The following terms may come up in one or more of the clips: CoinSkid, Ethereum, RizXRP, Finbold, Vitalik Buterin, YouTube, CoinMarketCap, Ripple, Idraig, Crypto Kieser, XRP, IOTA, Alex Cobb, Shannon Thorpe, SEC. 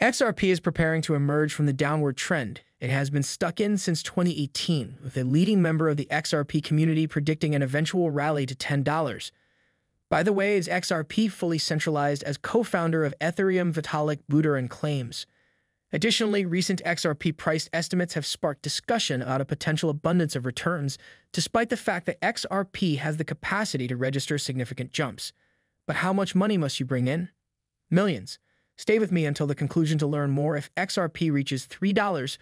XRP is preparing to emerge from the downward trend it has been stuck in since 2018, with a leading member of the XRP community predicting an eventual rally to $10. By the way, is XRP fully centralized as co-founder of Ethereum Vitalik Buterin claims? Additionally, recent XRP price estimates have sparked discussion about a potential abundance of returns, despite the fact that XRP has the capacity to register significant jumps. But how much money must you bring in? Millions. Stay with me until the conclusion to learn more if XRP reaches $3, $5,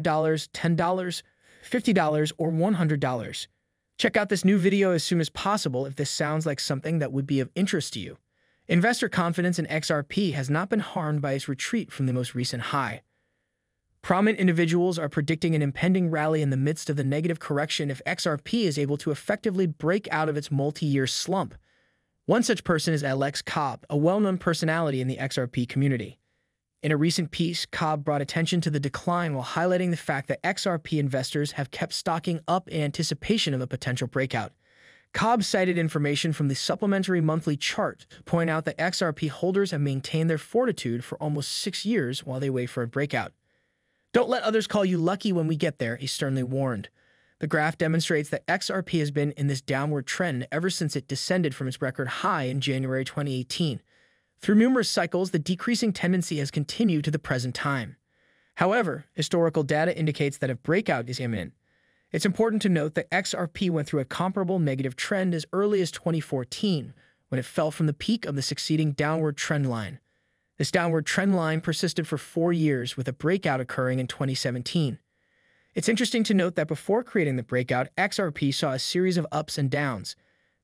$10, $50, or $100. Check out this new video as soon as possible if this sounds like something that would be of interest to you. Investor confidence in XRP has not been harmed by its retreat from the most recent high. Prominent individuals are predicting an impending rally in the midst of the negative correction if XRP is able to effectively break out of its multi-year slump. One such person is Alex Cobb, a well-known personality in the XRP community. In a recent piece, Cobb brought attention to the decline while highlighting the fact that XRP investors have kept stocking up in anticipation of a potential breakout. Cobb cited information from the supplementary monthly chart to point out that XRP holders have maintained their fortitude for almost 6 years while they wait for a breakout. "Don't let others call you lucky when we get there," he sternly warned. The graph demonstrates that XRP has been in this downward trend ever since it descended from its record high in January 2018. Through numerous cycles, the decreasing tendency has continued to the present time. However, historical data indicates that a breakout is imminent. It's important to note that XRP went through a comparable negative trend as early as 2014, when it fell from the peak of the succeeding downward trend line. This downward trend line persisted for 4 years, with a breakout occurring in 2017. It's interesting to note that before creating the breakout, XRP saw a series of ups and downs.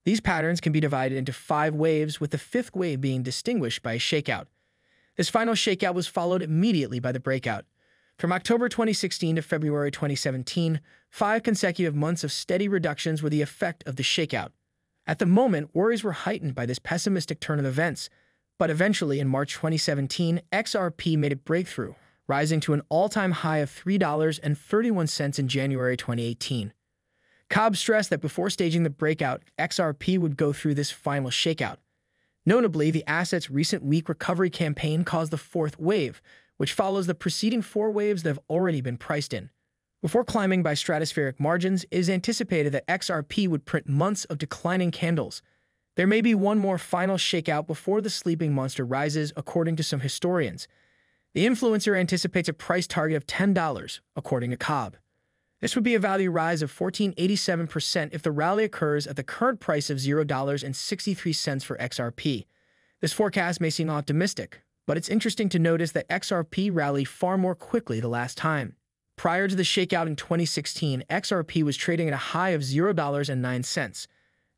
These patterns can be divided into 5 waves, with the 5th wave being distinguished by a shakeout. This final shakeout was followed immediately by the breakout. From October 2016 to February 2017, 5 consecutive months of steady reductions were the effect of the shakeout. At the moment, worries were heightened by this pessimistic turn of events, but eventually, in March 2017, XRP made a breakthrough, rising to an all-time high of $3.31 in January 2018. Cobb stressed that before staging the breakout, XRP would go through this final shakeout. Notably, the asset's recent weak recovery campaign caused the 4th wave, which follows the preceding 4 waves that have already been priced in. Before climbing by stratospheric margins, it is anticipated that XRP would print months of declining candles. There may be one more final shakeout before the sleeping monster rises, according to some historians. The influencer anticipates a price target of $10, according to Cobb. This would be a value rise of 1487% if the rally occurs at the current price of $0.63 for XRP. This forecast may seem optimistic, but it's interesting to notice that XRP rallied far more quickly the last time. Prior to the shakeout in 2016, XRP was trading at a high of $0.09.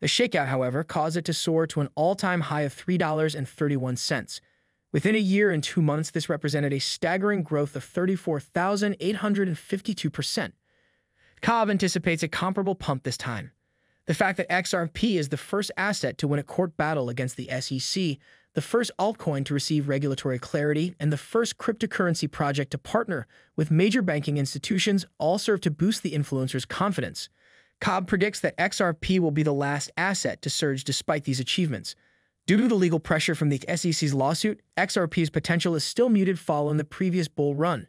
The shakeout, however, caused it to soar to an all-time high of $3.31. Within a year and 2 months, this represented a staggering growth of 34,852%. Cobb anticipates a comparable pump this time. The fact that XRP is the first asset to win a court battle against the SEC, the first altcoin to receive regulatory clarity, and the first cryptocurrency project to partner with major banking institutions all serve to boost the influencer's confidence. Cobb predicts that XRP will be the last asset to surge despite these achievements. Due to the legal pressure from the SEC's lawsuit, XRP's potential is still muted following the previous bull run.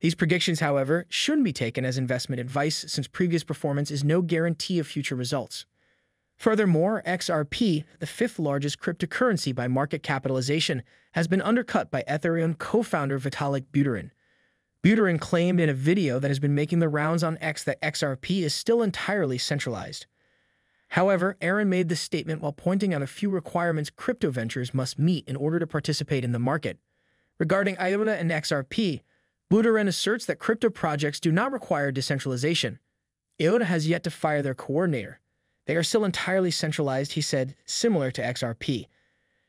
These predictions, however, shouldn't be taken as investment advice, since previous performance is no guarantee of future results. Furthermore, XRP, the 5th largest cryptocurrency by market capitalization, has been undercut by Ethereum co-founder Vitalik Buterin. Buterin claimed in a video that has been making the rounds on X that XRP is still entirely centralized. However, Aaron made this statement while pointing out a few requirements crypto ventures must meet in order to participate in the market. Regarding IOTA and XRP, Buterin asserts that crypto projects do not require decentralization. IOTA has yet to fire their coordinator. They are still entirely centralized, he said, similar to XRP.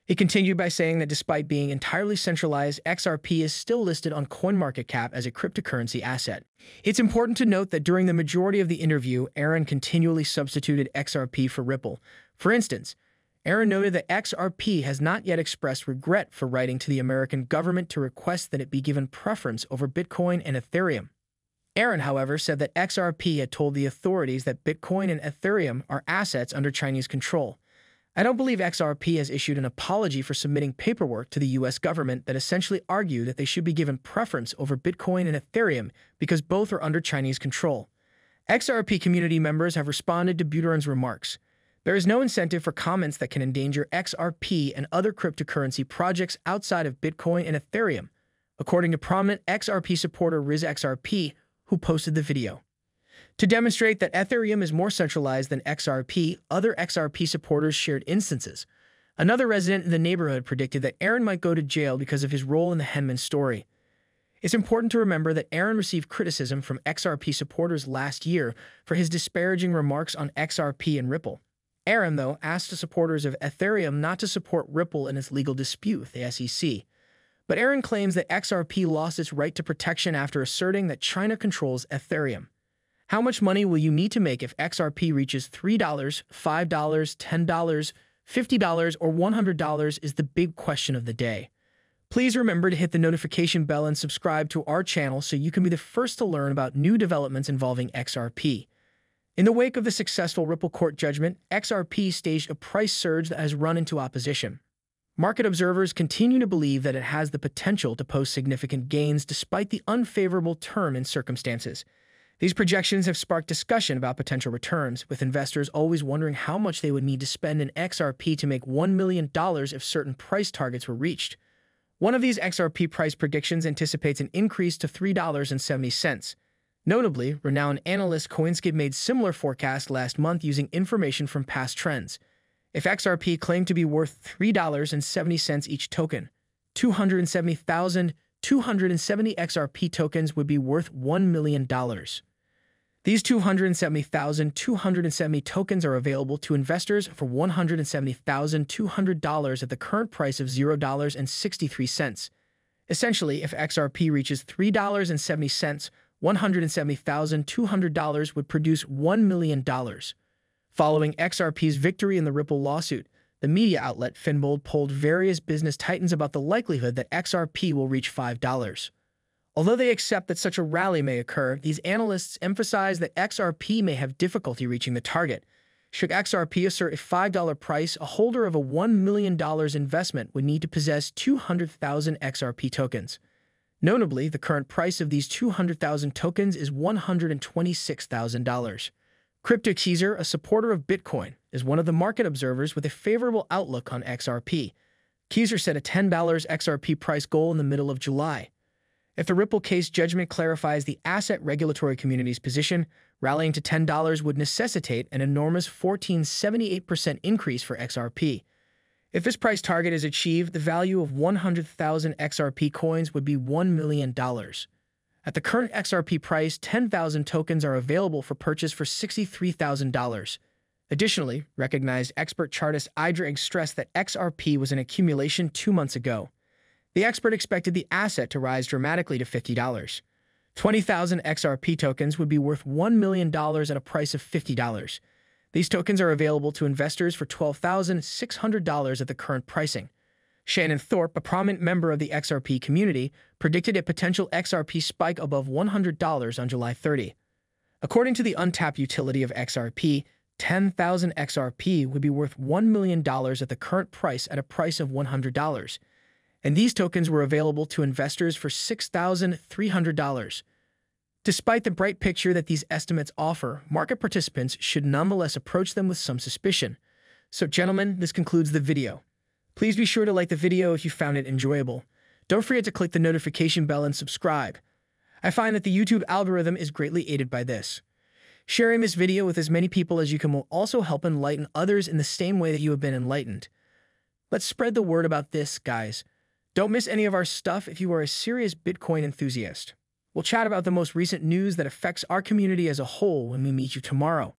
He continued by saying that despite being entirely centralized, XRP is still listed on CoinMarketCap as a cryptocurrency asset. It's important to note that during the majority of the interview, Aaron continually substituted XRP for Ripple. For instance, Aaron noted that XRP has not yet expressed regret for writing to the American government to request that it be given preference over Bitcoin and Ethereum. Aaron, however, said that XRP had told the authorities that Bitcoin and Ethereum are assets under Chinese control. I don't believe XRP has issued an apology for submitting paperwork to the U.S. government that essentially argued that they should be given preference over Bitcoin and Ethereum because both are under Chinese control. XRP community members have responded to Buterin's remarks. There is no incentive for comments that can endanger XRP and other cryptocurrency projects outside of Bitcoin and Ethereum, according to prominent XRP supporter RizXRP, who posted the video. To demonstrate that Ethereum is more centralized than XRP, other XRP supporters shared instances. Another resident in the neighborhood predicted that Aaron might go to jail because of his role in the Henman story. It's important to remember that Aaron received criticism from XRP supporters last year for his disparaging remarks on XRP and Ripple. Aaron, though, asked the supporters of Ethereum not to support Ripple in its legal dispute with the SEC. But Aaron claims that XRP lost its right to protection after asserting that China controls Ethereum. How much money will you need to make if XRP reaches $3, $5, $10, $50, or $100 is the big question of the day. Please remember to hit the notification bell and subscribe to our channel so you can be the first to learn about new developments involving XRP. In the wake of the successful Ripple court judgment, XRP staged a price surge that has run into opposition. Market observers continue to believe that it has the potential to post significant gains despite the unfavorable term and circumstances. These projections have sparked discussion about potential returns, with investors always wondering how much they would need to spend in XRP to make $1 million if certain price targets were reached. One of these XRP price predictions anticipates an increase to $3.70. Notably, renowned analyst CoinSkid made similar forecasts last month using information from past trends. If XRP claimed to be worth $3.70 each token, 270 XRP tokens would be worth $1 million. These 270,270 tokens are available to investors for $170,200 at the current price of $0.63. Essentially, if XRP reaches $3.70, $170,200 would produce $1 million. Following XRP's victory in the Ripple lawsuit, the media outlet Finbold polled various business titans about the likelihood that XRP will reach $5. Although they accept that such a rally may occur, these analysts emphasize that XRP may have difficulty reaching the target. Should XRP assert a $5 price, a holder of a $1 million investment would need to possess 200,000 XRP tokens. Notably, the current price of these 200,000 tokens is $126,000. Crypto Kieser, a supporter of Bitcoin, is one of the market observers with a favorable outlook on XRP. Kieser set a $10 XRP price goal in the middle of July. If the Ripple case judgment clarifies the asset regulatory community's position, rallying to $10 would necessitate an enormous 14.78% increase for XRP. If this price target is achieved, the value of 100,000 XRP coins would be $1 million. At the current XRP price, 10,000 tokens are available for purchase for $63,000. Additionally, recognized expert chartist Idraig stressed that XRP was an accumulation 2 months ago. The expert expected the asset to rise dramatically to $50. 20,000 XRP tokens would be worth $1 million at a price of $50. These tokens are available to investors for $12,600 at the current pricing. Shannon Thorpe, a prominent member of the XRP community, predicted a potential XRP spike above $100 on July 30. According to the untapped utility of XRP, 10,000 XRP would be worth $1 million at the current price at a price of $100. And these tokens were available to investors for $6,300. Despite the bright picture that these estimates offer, market participants should nonetheless approach them with some suspicion. So, gentlemen, this concludes the video. Please be sure to like the video if you found it enjoyable. Don't forget to click the notification bell and subscribe. I find that the YouTube algorithm is greatly aided by this. Sharing this video with as many people as you can will also help enlighten others in the same way that you have been enlightened. Let's spread the word about this, guys. Don't miss any of our stuff if you are a serious Bitcoin enthusiast. We'll chat about the most recent news that affects our community as a whole when we meet you tomorrow.